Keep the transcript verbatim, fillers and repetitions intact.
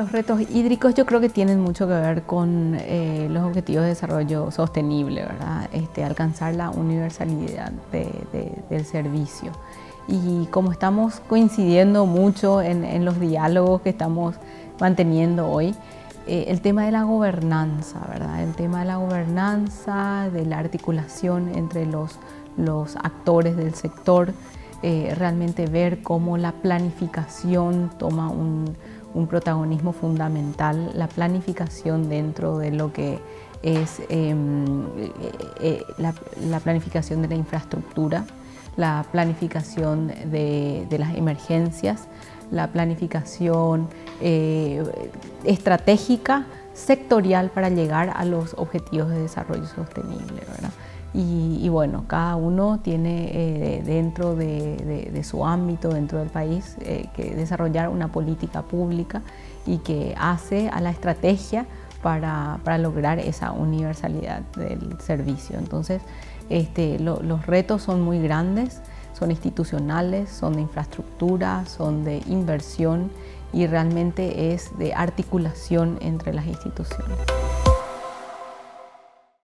Los retos hídricos yo creo que tienen mucho que ver con eh, los objetivos de desarrollo sostenible, ¿verdad? Este, alcanzar la universalidad de, de, del servicio. Y como estamos coincidiendo mucho en, en los diálogos que estamos manteniendo hoy, eh, el tema de la gobernanza, ¿verdad? El tema de la gobernanza, de la articulación entre los, los actores del sector, eh, realmente ver cómo la planificación toma un, un protagonismo fundamental, la planificación dentro de lo que es eh, eh, la, la planificación de la infraestructura, la planificación de, de las emergencias, la planificación eh, estratégica, sectorial para llegar a los objetivos de desarrollo sostenible, ¿verdad? Y, y bueno, cada uno tiene eh, dentro de, de, de su ámbito, dentro del país, eh, que desarrollar una política pública y que hace a la estrategia para, para lograr esa universalidad del servicio. Entonces, este, lo, los retos son muy grandes, son institucionales, son de infraestructura, son de inversión y realmente es de articulación entre las instituciones.